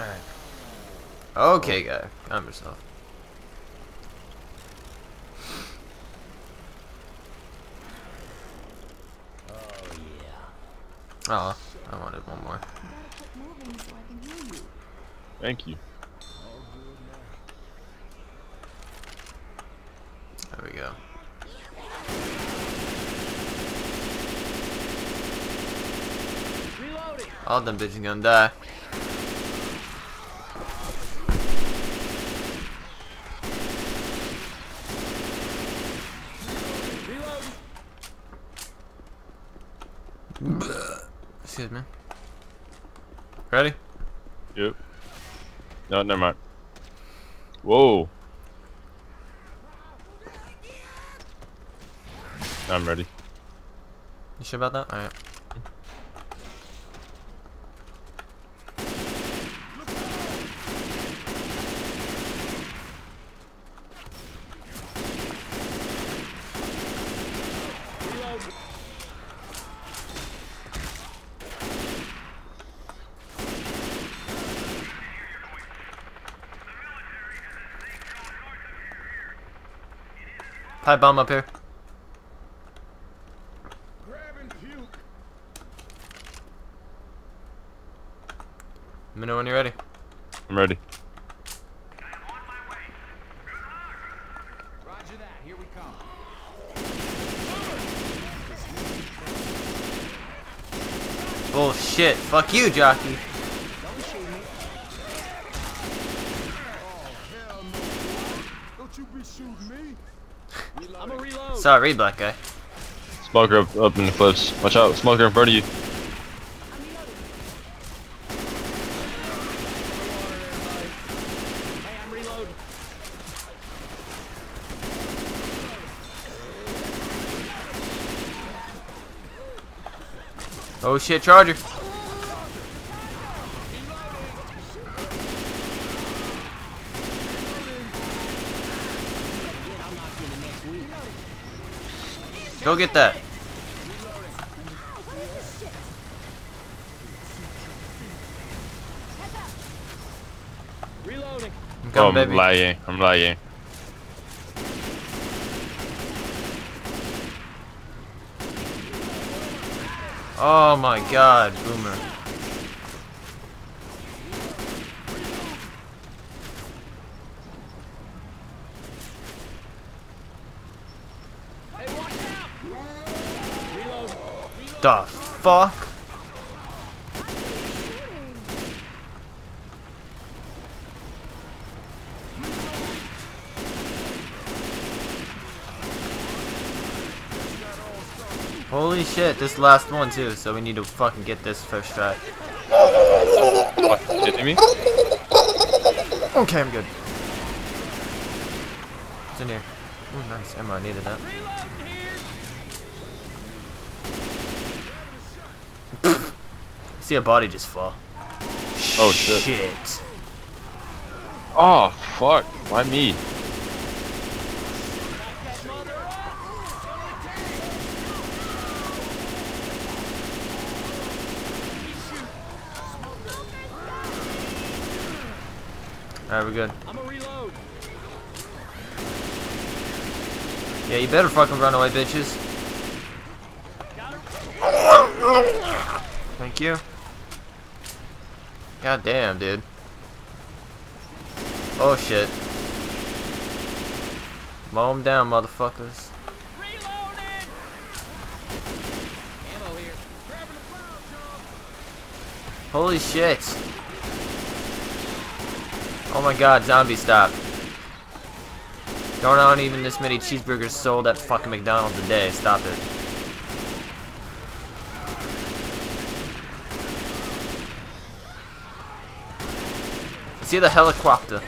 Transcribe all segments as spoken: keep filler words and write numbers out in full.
Alright. Okay, guy. Calm yourself. Oh, yeah. Oh, I wanted one more. Thank you. There we go. All them bitches gonna die. Excuse me. Ready? Yep. No, never mind. Whoa. I'm ready. You sure about that? Alright. Pipe bomb up here. Let me know when you're ready. I'm ready. Roger that. Here we come. Bullshit. Fuck you, jockey. Sorry, black guy. Smoker up, up in the cliffs. Watch out, smoker in front of you. Hey, I'm reloading. Oh shit, charger. Go get that. Reloading. I'm coming, oh, I'm baby. lying. I'm lying. Oh my God, Boomer. The fuck? Holy shit, this last one too, so we need to fucking get this first try. What? Did you mean? Okay, I'm good. It's in here. Ooh, nice ammo, I needed that. See a body just fall. Oh shit. shit. Oh fuck. Why me? Alright, we're good. I'm a reload. Yeah, you better fucking run away, bitches. Thank you. God damn, dude. Oh shit. Mow them down, motherfuckers. Holy shit. Oh my God, zombie stop. Don't own even this many cheeseburgers sold at fucking McDonald's a day. Stop it. See the helicopter.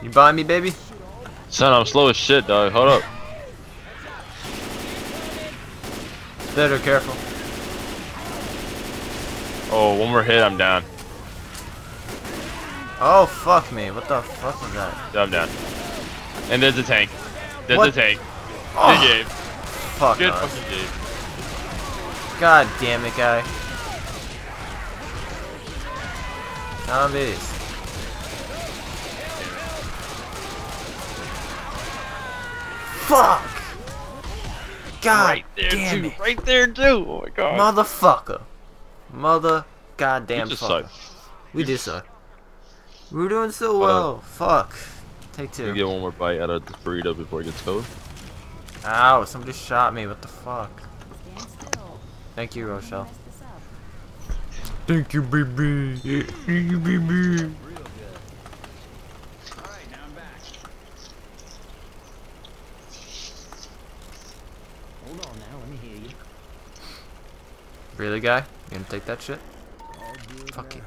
You buy me, baby? Son, I'm slow as shit, dog. Hold up. Better careful. Oh, one more hit, I'm down. Oh, fuck me. What the fuck is that? I'm down. And there's a tank. There's what? a tank. Oh. Good game. Fuck Good us. fucking game. God damn it, guy. Zombies. Fuck! God right there damn too. it! Right there too! Oh my god! Motherfucker! Mother goddamn fucker! Suck. We just suck. We're doing so well. Uh, Fuck! Take two. Can you get one more bite out of the burrito before it gets cold? Ow! Somebody shot me. What the fuck? Thank you, Rochelle. Thank you, baby. Thank you, baby. Really, guy? You gonna take that shit? Fuck you.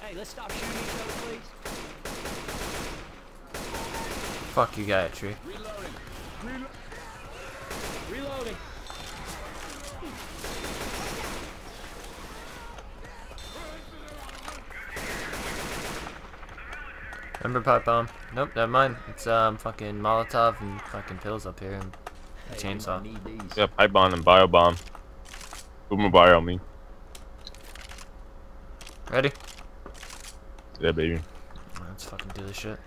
Hey, let's stop shooting each other, please. Fuck you, guy at tree. Reloading. Relo Reloading. Remember pipe bomb? Nope, never mind. It's um fucking Molotov and fucking pills up here and a hey, chainsaw. Yeah, pipe bomb and bio bomb. Boomer bio me. Ready? Yeah, baby. Let's fucking do this shit.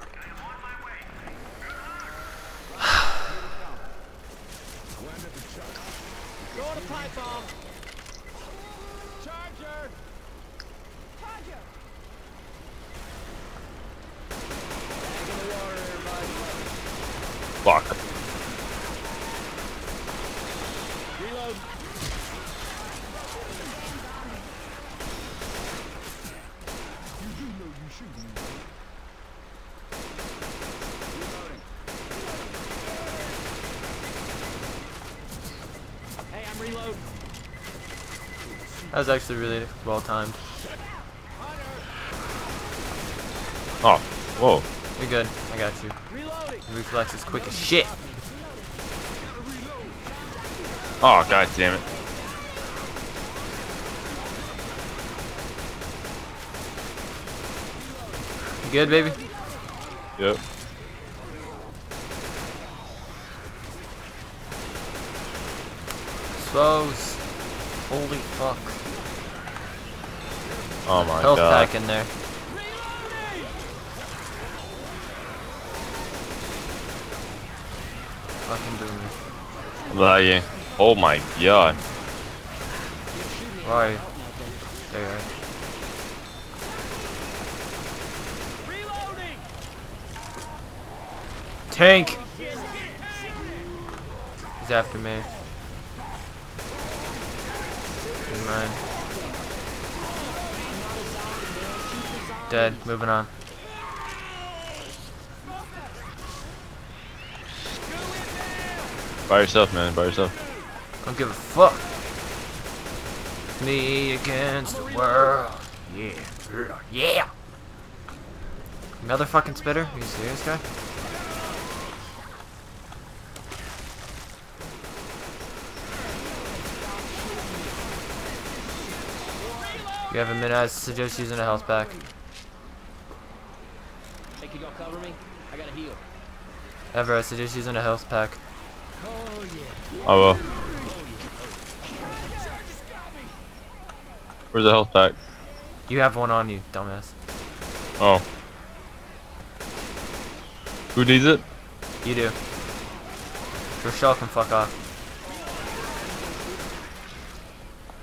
Go to pipe bomb. Charger. Charger. Fuck. Reload. Hey, I'm reload. That was actually really well timed. Oh, whoa. You're good. I got you. The reflex is quick as shit. Oh, god damn it. You good, baby? Yep. Slows. Holy fuck. Oh my god. Health pack in there. Lying. Oh my god. Why? There. Reloading. Tank. He's after me. Never mind. Dead. Moving on. By yourself, man. By yourself. Don't give a fuck. Me against the world. Yeah. Yeah. Another fucking spitter? Are you serious, guy? You have a minute. I suggest using a health pack. Hey, can y'all cover me? I gotta heal. Ever, I suggest using a health pack. Oh, yeah. I will. Where's the health pack? You have one on you, dumbass. Oh. Who needs it? You do. Rochelle can fuck off.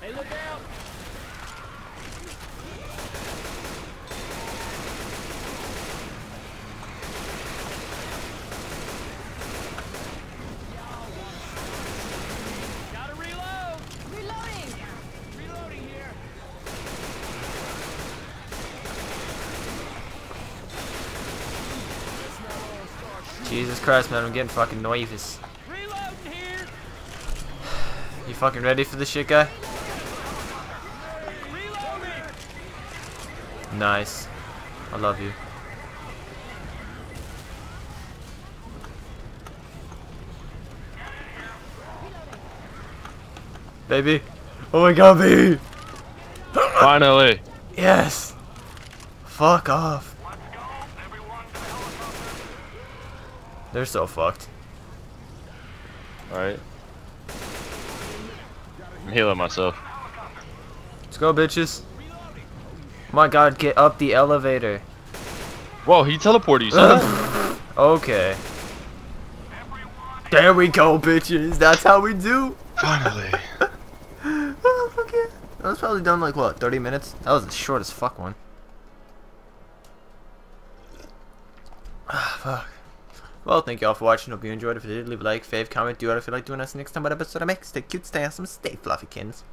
Hey, look out! Jesus Christ, man, I'm getting fucking nervous. You fucking ready for this shit, guy? Nice. I love you. Baby. Oh my god, baby. Finally. Yes. Fuck off. They're so fucked. Alright. I'm healing myself. Let's go, bitches. My god, get up the elevator. Whoa, he teleported you, son. Okay. There we go, bitches. That's how we do. Finally. Oh, fuck yeah. That was probably done like, what, thirty minutes? That was the shortest fuck one. Ah, fuck. Well, thank you all for watching. Hope you enjoyed. If you did, leave a like, fave, comment, do what I feel like doing. Us next time, what episode I make. Stay cute, stay awesome, stay fluffykins.